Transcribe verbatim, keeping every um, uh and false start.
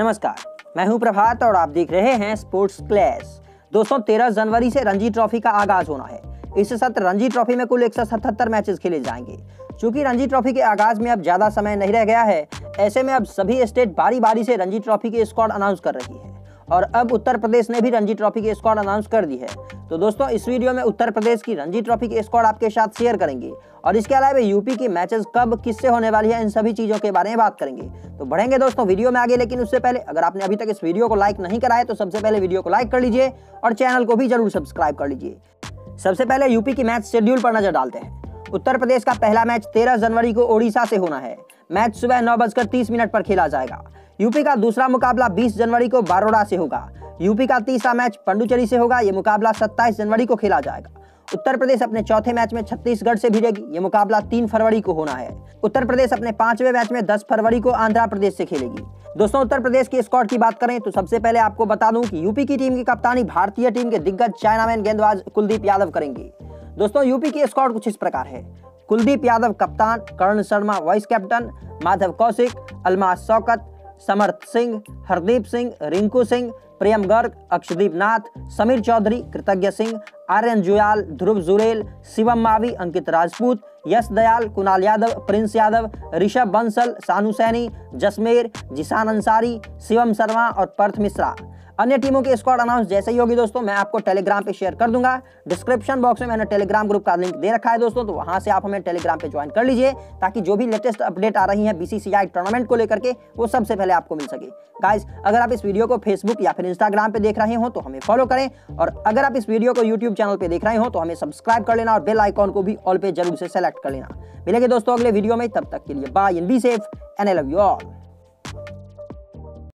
नमस्कार, मैं हूं प्रभात और आप देख रहे हैं स्पोर्ट्स क्लैश। दोस्तों, तेरह जनवरी से रणजी ट्रॉफी का आगाज होना है। इसके साथ रणजी ट्रॉफी में कुल एक सौ सतहत्तर मैचेस खेले जाएंगे। चूंकि रणजी ट्रॉफी के आगाज में अब ज्यादा समय नहीं रह गया है, ऐसे में अब सभी स्टेट बारी बारी से रणजी ट्रॉफी के स्क्वाड अनाउंस कर रही है और अब उत्तर प्रदेश ने भी रणजी ट्रॉफी के स्क्वाड अनाउंस कर दी है। तो दोस्तों, इस वीडियो में उत्तर प्रदेश की रणजी ट्रॉफी के स्क्वाड आपके साथ शेयर करेंगे और इसके अलावा यूपी की मैचेस कब किससे होने वाली है, इन सभी चीज़ों के बारे में बात करेंगे। तो बढ़ेंगे दोस्तों वीडियो में आगे, लेकिन उससे पहले अगर आपने अभी तक इस वीडियो को लाइक नहीं करा है तो सबसे पहले वीडियो को लाइक कर लीजिए और चैनल को भी जरूर सब्सक्राइब कर लीजिए। सबसे पहले यूपी की मैच शेड्यूल पर नजर डालते हैं। उत्तर प्रदेश का पहला मैच तेरह जनवरी को ओडिशा से होना है। मैच सुबह नौ बजकर तीस मिनट पर खेला जाएगा। यूपी का दूसरा मुकाबला बीस जनवरी को बारोडा से होगा। यूपी का तीसरा मैच पंडुचेरी से होगा। ये मुकाबला सत्ताईस जनवरी को खेला जाएगा। उत्तर प्रदेश अपने चौथे मैच में छत्तीसगढ़ से भिड़ेगी। ये मुकाबला तीन फरवरी को होना है। उत्तर प्रदेश अपने पांचवें मैच में दस फरवरी को आंध्र प्रदेश से खेलेगी। दोस्तों, उत्तर प्रदेश के स्क्वाड की बात करें तो सबसे पहले आपको बता दूं कि यूपी की टीम की कप्तानी भारतीय टीम के दिग्गज चाइनामैन गेंदबाज कुलदीप यादव करेंगे। दोस्तों, यूपी की स्क्वाड कुछ इस प्रकार है। कुलदीप यादव कप्तान, करण शर्मा वाइस कैप्टन, माधव कौशिक, अलमा शौकत, समर्थ सिंह, हरदीप सिंह, रिंकू सिंह, प्रेम गर्ग, अक्षदीप नाथ, समीर चौधरी, कृतज्ञ सिंह, आर्यन जुयाल, ध्रुव जुरेल, शिवम मावी, अंकित राजपूत, यश दयाल, कुणाल यादव, प्रिंस यादव, ऋषभ बंसल, सानू सैनी, जसमेर, जिशान अंसारी, शिवम शर्मा और पर्थ मिश्रा। अन्य टीमों के स्क्वाड अनाउंस जैसे ही होगी दोस्तों, मैं आपको टेलीग्राम पे शेयर कर दूंगा। डिस्क्रिप्शन बॉक्स में मैंने टेलीग्राम ग्रुप का लिंक दे रखा है दोस्तों, तो वहां से आप हमें टेलीग्राम पे ज्वाइन कर लीजिए ताकि जो भी लेटेस्ट अपडेट आ रही है बीसीसीआई टूर्नामेंट को लेकर के वो सबसे पहले आपको मिल सके। गाइस, अगर आप इस वीडियो को फेसबुक या फिर इंस्टाग्राम पे देख रहे हो तो हमें फॉलो करें और अगर आप इस वीडियो को यूट्यूब चैनल पे देख रहे हो तो हमें सब्सक्राइब कर लेना और बेल आइकॉन को भी ऑल पे जरूर से सेलेक्ट कर लेना। मिलेंगे दोस्तों अगले वीडियो में, तब तक के लिए bye and be safe and I love you all.